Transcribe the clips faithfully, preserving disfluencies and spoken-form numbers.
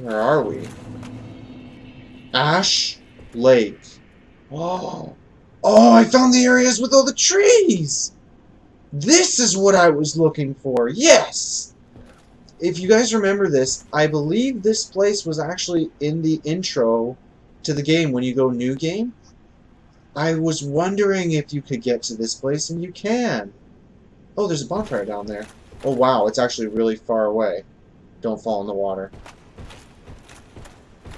Where are we? Ash Lake. Whoa. Oh, I found the areas with all the trees! This is what I was looking for. Yes! If you guys remember this, I believe this place was actually in the intro to the game when you go new game. I was wondering if you could get to this place, and you can. Oh, there's a bonfire down there. Oh, wow, it's actually really far away. Don't fall in the water.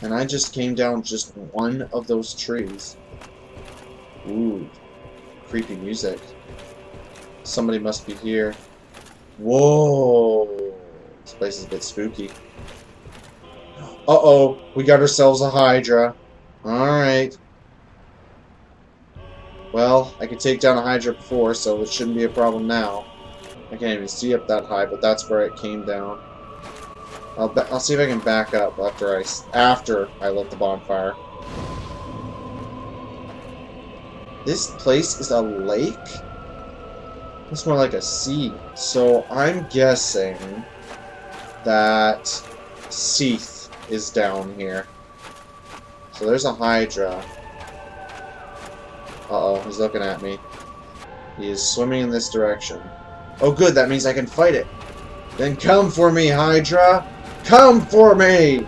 And I just came down just one of those trees. Ooh, creepy music. Somebody must be here. Whoa, this place is a bit spooky. Uh-oh, we got ourselves a Hydra. Alright. Well, I could take down a Hydra before, so it shouldn't be a problem now. I can't even see up that high, but that's where it came down. I'll, ba I'll see if I can back up after I, after I lit the bonfire. This place is a lake? It's more like a sea. So I'm guessing that Seath is down here. So there's a Hydra. Uh-oh, he's looking at me. He is swimming in this direction. Oh good, that means I can fight it. Then come for me, Hydra! Come for me!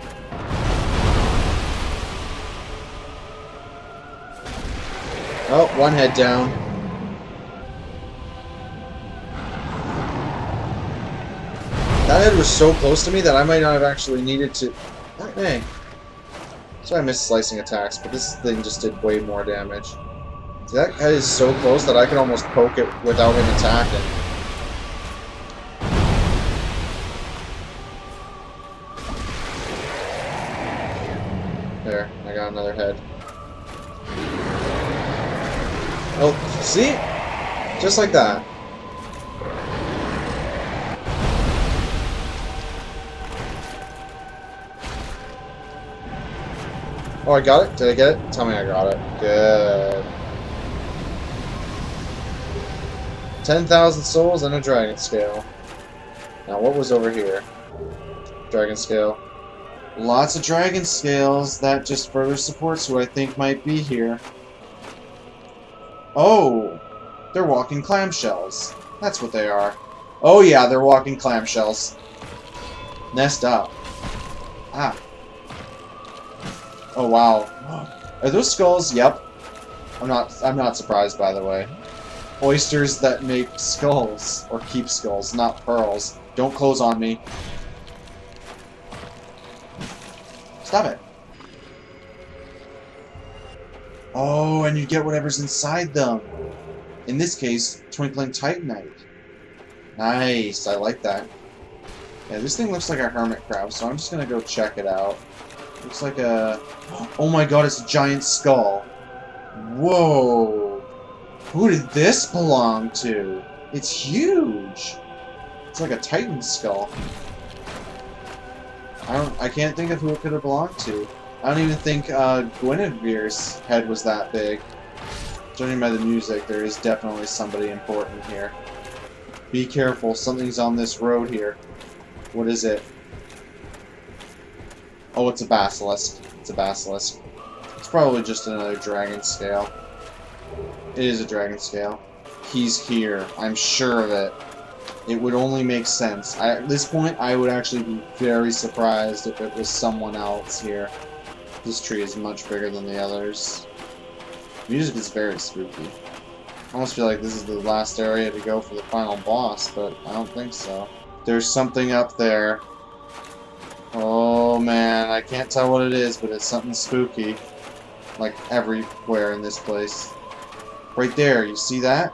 Oh, one head down. That head was so close to me that I might not have actually needed to... Hey. So I missed slicing attacks, but this thing just did way more damage. See, that head is so close that I can almost poke it without him attacking. There, I got another head. Oh, see? Just like that. Oh, I got it? Did I get it? Tell me I got it. Good. ten thousand souls and a dragon scale. Now, what was over here? Dragon scale. Lots of dragon scales. That just further supports who I think might be here. Oh, they're walking clamshells. That's what they are. Oh yeah, they're walking clamshells. Nest up. Ah. Oh wow. Are those skulls? Yep. I'm not. I'm not surprised, by the way. Oysters that make skulls or keep skulls, not pearls. Don't close on me. Stop it. Oh, and you get whatever's inside them. In this case, Twinkling Titanite. Nice, I like that. Yeah, this thing looks like a hermit crab, so I'm just gonna go check it out. Looks like a... Oh my god, it's a giant skull. Whoa. Who did this belong to? It's huge. It's like a Titan skull. I don't... I can't think of who it could have belonged to. I don't even think uh, Guinevere's head was that big. Judging by the music, there is definitely somebody important here. Be careful, something's on this road here. What is it? Oh, it's a basilisk. It's a basilisk. It's probably just another dragon scale. It is a dragon scale. He's here. I'm sure of it. It would only make sense. I, at this point, I would actually be very surprised if it was someone else here. This tree is much bigger than the others. Music is very spooky. I almost feel like this is the last area to go for the final boss, but I don't think so. There's something up there. Oh man, I can't tell what it is, but it's something spooky. Like everywhere in this place. Right there, you see that?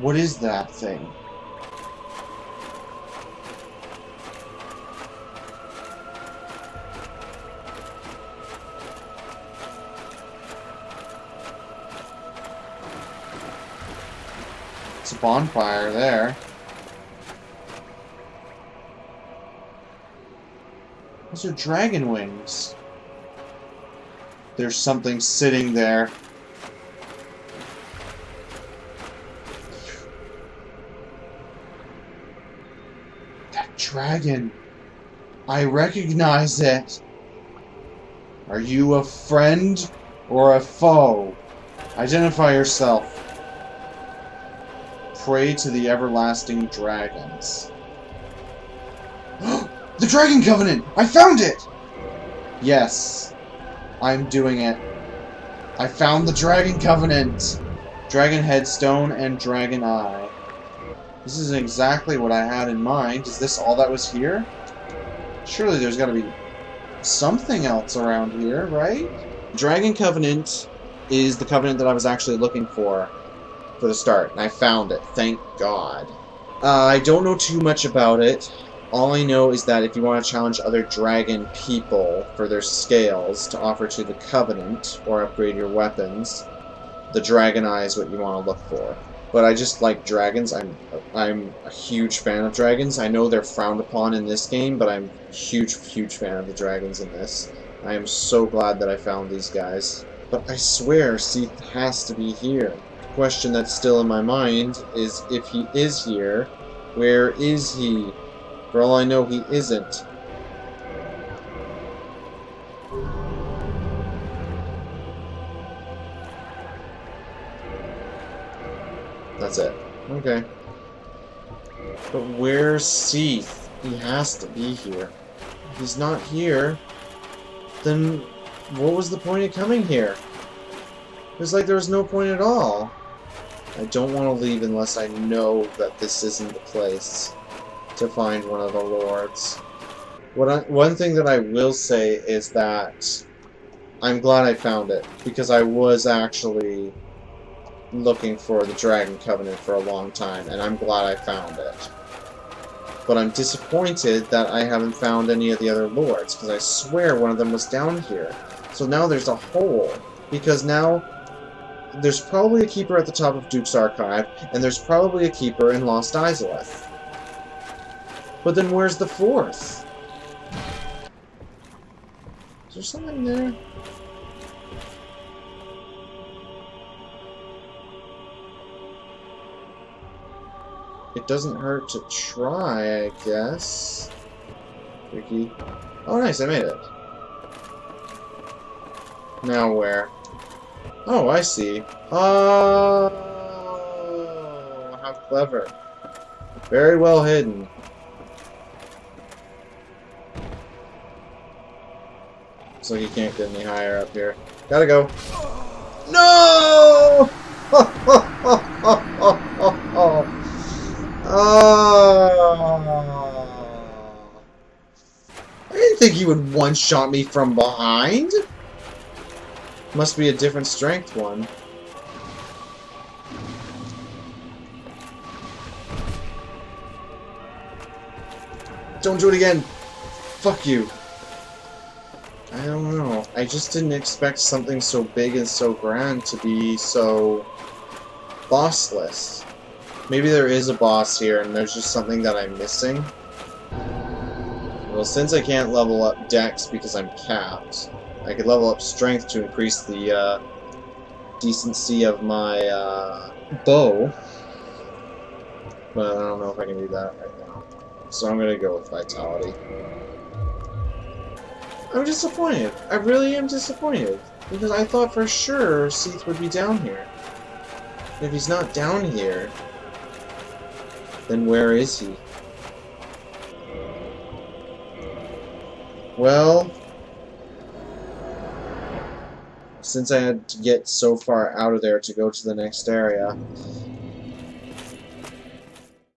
What is that thing? It's a bonfire there. Those are dragon wings. There's something sitting there. That dragon. I recognize it. Are you a friend or a foe? Identify yourself. Pray to the everlasting dragons. The Dragon Covenant! I found it! Yes, I'm doing it. I found the Dragon Covenant! Dragon Headstone and Dragon Eye. This isn't exactly what I had in mind. Is this all that was here? Surely there's gotta be something else around here, right? Dragon Covenant is the covenant that I was actually looking for for the start, and I found it. Thank God. Uh, I don't know too much about it. All I know is that if you want to challenge other dragon people for their scales to offer to the Covenant or upgrade your weapons, the Dragon Eye is what you want to look for. But I just like dragons. I'm I'm a huge fan of dragons. I know they're frowned upon in this game, but I'm a huge, huge fan of the dragons in this. I am so glad that I found these guys. But I swear Seath has to be here. The question that's still in my mind is, if he is here, where is he? For all I know, he isn't. That's it. Okay. But where's Seath? He has to be here. If he's not here, then what was the point of coming here? It's like there was no point at all. I don't want to leave unless I know that this isn't the place to find one of the lords. What I, one thing that I will say is that I'm glad I found it, because I was actually looking for the Dragon Covenant for a long time, and I'm glad I found it. But I'm disappointed that I haven't found any of the other lords, because I swear one of them was down here. So now there's a hole, because now there's probably a keeper at the top of Duke's Archive, and there's probably a keeper in Lost Izalith. But then where's the fourth? Is there something there? It doesn't hurt to try, I guess. Tricky. Oh, nice, I made it. Now where? Oh, I see. Oh, how clever. Very well hidden. So he can't get any higher up here. Gotta go. No! Oh! I didn't think he would one-shot me from behind. Must be a different strength one. Don't do it again. Fuck you. I don't know. I just didn't expect something so big and so grand to be so bossless. Maybe there is a boss here, and there's just something that I'm missing. Well, since I can't level up Dex because I'm capped, I could level up Strength to increase the uh, decency of my uh, bow. But I don't know if I can do that right now. So I'm gonna go with Vitality. I'm disappointed. I really am disappointed. Because I thought for sure Seath would be down here. And if he's not down here, then where is he? Well, since I had to get so far out of there to go to the next area,